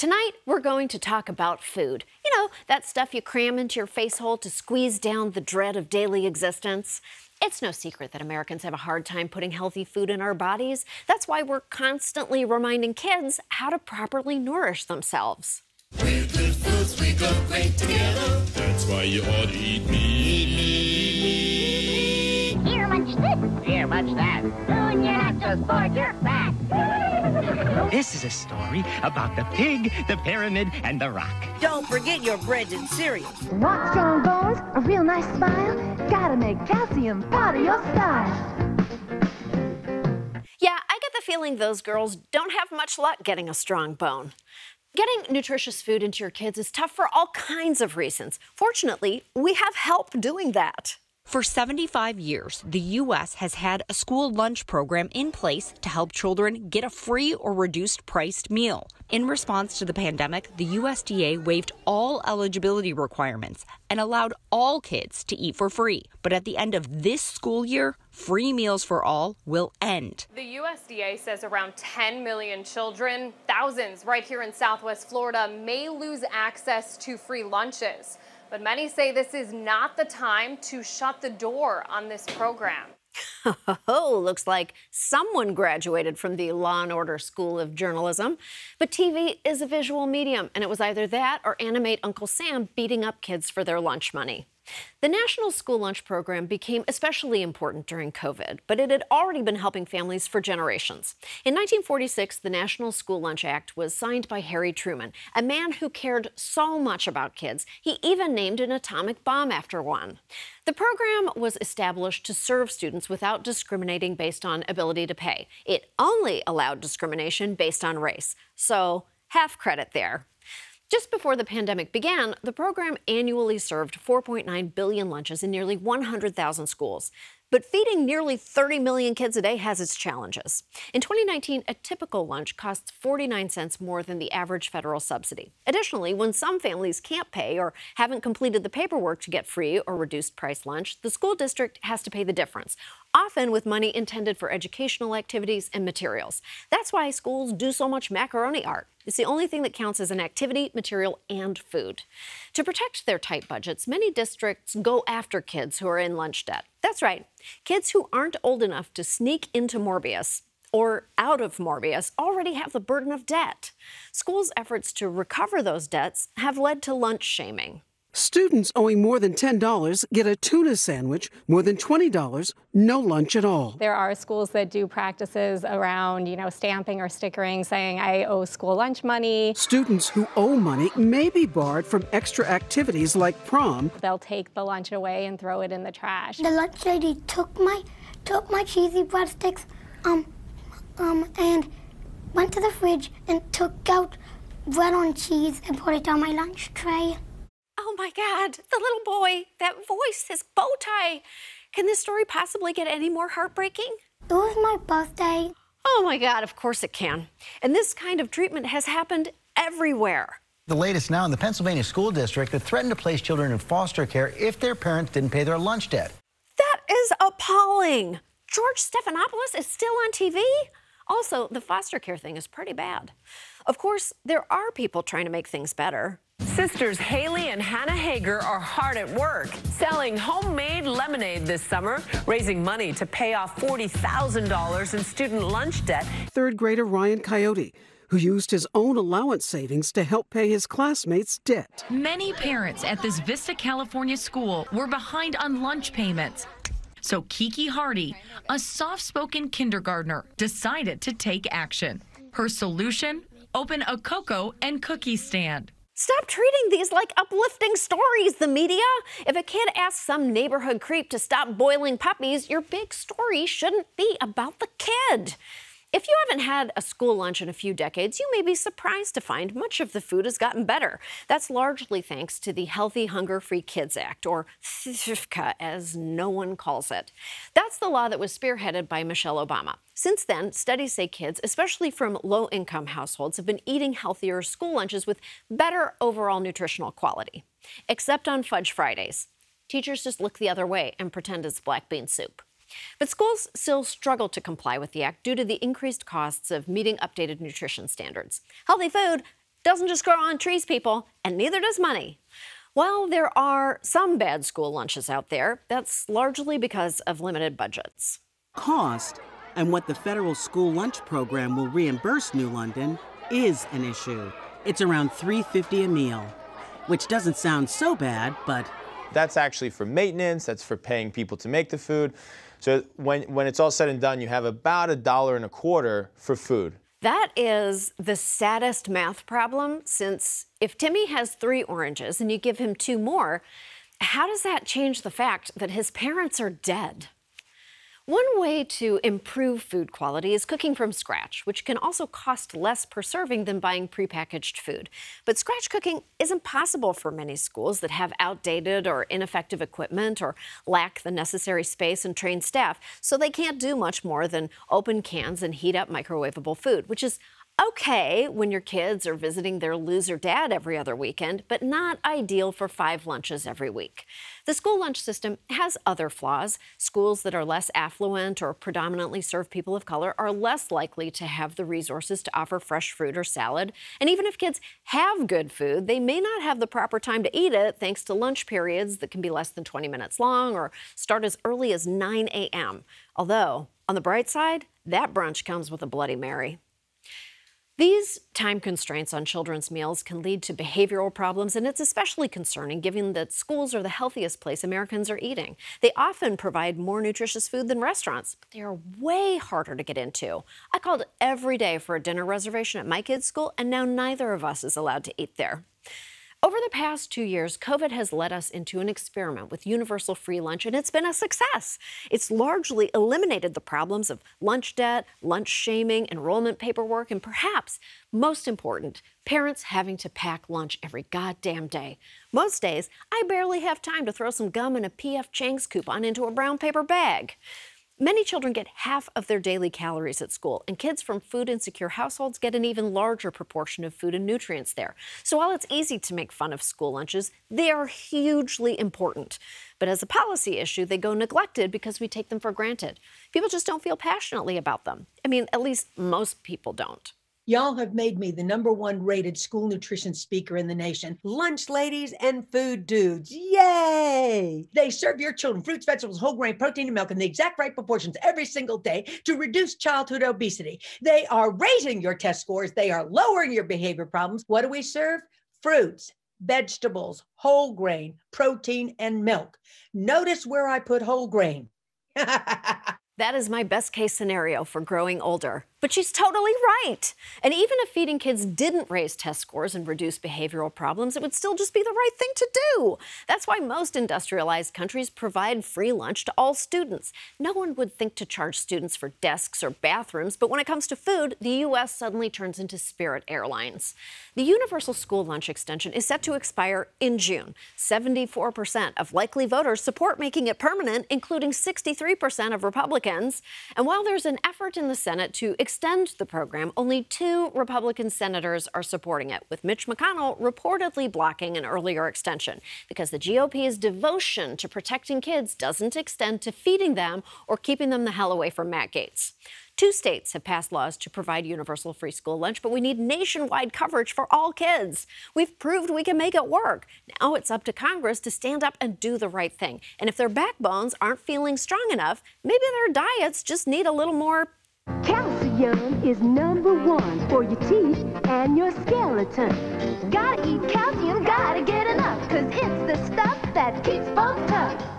Tonight, we're going to talk about food. You know, that stuff you cram into your face hole to squeeze down the dread of daily existence. It's no secret that Americans have a hard time putting healthy food in our bodies. That's why we're constantly reminding kids how to properly nourish themselves. Real good foods, we go great together. That's why you ought to eat me. Here, munch this. Here, munch that. Soon you're not just bored, you're fat. This is a story about the pig, the pyramid, and the rock. Don't forget your breads and cereals. Want strong bones, a real nice smile? Gotta make calcium part of your style. Yeah, I get the feeling those girls don't have much luck getting a strong bone. Getting nutritious food into your kids is tough for all kinds of reasons. Fortunately, we have help doing that. For 75 years, the U.S. has had a school lunch program in place to help children get a free or reduced priced meal. In response to the pandemic, the USDA waived all eligibility requirements and allowed all kids to eat for free. But at the end of this school year, free meals for all will end. The USDA says around 10 million children, thousands right here in Southwest Florida, may lose access to free lunches. But many say this is not the time to shut the door on this program. Oh, looks like someone graduated from the Law and Order School of Journalism. But TV is a visual medium, and it was either that or animate Uncle Sam beating up kids for their lunch money. The National School Lunch Program became especially important during COVID, but it had already been helping families for generations. In 1946, the National School Lunch Act was signed by Harry Truman, a man who cared so much about kids, he even named an atomic bomb after one. The program was established to serve students without discriminating based on ability to pay. It only allowed discrimination based on race, so half credit there. Just before the pandemic began, the program annually served 4.9 billion lunches in nearly 100,000 schools. But feeding nearly 30 million kids a day has its challenges. In 2019, a typical lunch costs 49 cents more than the average federal subsidy. Additionally, when some families can't pay or haven't completed the paperwork to get free or reduced price lunch, the school district has to pay the difference, often with money intended for educational activities and materials. That's why schools do so much macaroni art. It's the only thing that counts as an activity, material, and food. To protect their tight budgets, many districts go after kids who are in lunch debt. That's right, kids who aren't old enough to sneak into Morbius or out of Morbius already have the burden of debt. Schools' efforts to recover those debts have led to lunch shaming. Students owing more than $10 get a tuna sandwich, more than $20, no lunch at all. There are schools that do practices around, you know, stamping or stickering, saying, I owe school lunch money. Students who owe money may be barred from extra activities like prom. They'll take the lunch away and throw it in the trash. The lunch lady took my cheesy breadsticks, and went to the fridge and took out bread on cheese and put it on my lunch tray. Oh my God, the little boy, that voice, his bow tie. Can this story possibly get any more heartbreaking? It was my birthday. Oh my God, of course it can. And this kind of treatment has happened everywhere. The latest now in the Pennsylvania school district that threatened to place children in foster care if their parents didn't pay their lunch debt. That is appalling. George Stephanopoulos is still on TV? Also, the foster care thing is pretty bad. Of course, there are people trying to make things better. Sisters Haley and Hannah Hager are hard at work selling homemade lemonade this summer, raising money to pay off $40,000 in student lunch debt. Third grader Ryan Coyote, who used his own allowance savings to help pay his classmates' debt. Many parents at this Vista, California school were behind on lunch payments. So Kiki Hardy, a soft-spoken kindergartner, decided to take action. Her solution? Open a cocoa and cookie stand. Stop treating these like uplifting stories, the media. If a kid asks some neighborhood creep to stop boiling puppies, your big story shouldn't be about the kid. If you haven't had a school lunch in a few decades, you may be surprised to find much of the food has gotten better. That's largely thanks to the Healthy Hunger-Free Kids Act, or HFCA, as no one calls it. That's the law that was spearheaded by Michelle Obama. Since then, studies say kids, especially from low-income households, have been eating healthier school lunches with better overall nutritional quality. Except on Fudge Fridays. Teachers just look the other way and pretend it's black bean soup. But schools still struggle to comply with the act due to the increased costs of meeting updated nutrition standards. Healthy food doesn't just grow on trees, people, and neither does money. While there are some bad school lunches out there, that's largely because of limited budgets. Cost and what the federal school lunch program will reimburse New London is an issue. It's around $3.50 a meal, which doesn't sound so bad, but... That's actually for maintenance, that's for paying people to make the food. So when it's all said and done, you have about $1.25 for food. That is the saddest math problem, since if Timmy has 3 oranges and you give him 2 more, how does that change the fact that his parents are dead? One way to improve food quality is cooking from scratch, which can also cost less per serving than buying prepackaged food. But scratch cooking isn't possible for many schools that have outdated or ineffective equipment or lack the necessary space and trained staff, so they can't do much more than open cans and heat up microwavable food, which is okay when your kids are visiting their loser dad every other weekend, but not ideal for 5 lunches every week. The school lunch system has other flaws. Schools that are less affluent or predominantly serve people of color are less likely to have the resources to offer fresh fruit or salad. And even if kids have good food, they may not have the proper time to eat it thanks to lunch periods that can be less than 20 minutes long or start as early as 9 a.m. Although, on the bright side, that brunch comes with a Bloody Mary. These time constraints on children's meals can lead to behavioral problems, and it's especially concerning given that schools are the healthiest place Americans are eating. They often provide more nutritious food than restaurants, but they are way harder to get into. I called every day for a dinner reservation at my kids' school, and now neither of us is allowed to eat there. Over the past 2 years, COVID has led us into an experiment with universal free lunch, and it's been a success. It's largely eliminated the problems of lunch debt, lunch shaming, enrollment paperwork, and perhaps most important, parents having to pack lunch every goddamn day. Most days, I barely have time to throw some gum and a PF Chang's coupon into a brown paper bag. Many children get half of their daily calories at school, and kids from food-insecure households get an even larger proportion of food and nutrients there. So while it's easy to make fun of school lunches, they are hugely important. But as a policy issue, they go neglected because we take them for granted. People just don't feel passionately about them. I mean, at least most people don't. Y'all have made me the #1 rated school nutrition speaker in the nation. Lunch ladies and food dudes, yay! They serve your children fruits, vegetables, whole grain, protein, and milk in the exact right proportions every single day to reduce childhood obesity. They are raising your test scores. They are lowering your behavior problems. What do we serve? Fruits, vegetables, whole grain, protein, and milk. Notice where I put whole grain. That is my best case scenario for growing older. But she's totally right. And even if feeding kids didn't raise test scores and reduce behavioral problems, it would still just be the right thing to do. That's why most industrialized countries provide free lunch to all students. No one would think to charge students for desks or bathrooms, but when it comes to food, the U.S. suddenly turns into Spirit Airlines. The universal school lunch extension is set to expire in June. 74% of likely voters support making it permanent, including 63% of Republicans. And while there's an effort in the Senate to extend the program, only 2 Republican senators are supporting it, with Mitch McConnell reportedly blocking an earlier extension because the GOP's devotion to protecting kids doesn't extend to feeding them or keeping them the hell away from Matt Gaetz. 2 states have passed laws to provide universal free school lunch, but we need nationwide coverage for all kids. We've proved we can make it work. Now it's up to Congress to stand up and do the right thing. And if their backbones aren't feeling strong enough, maybe their diets just need a little more. Calcium is #1 for your teeth and your skeleton. Gotta eat calcium, gotta get enough, 'cause it's the stuff that keeps bones tough.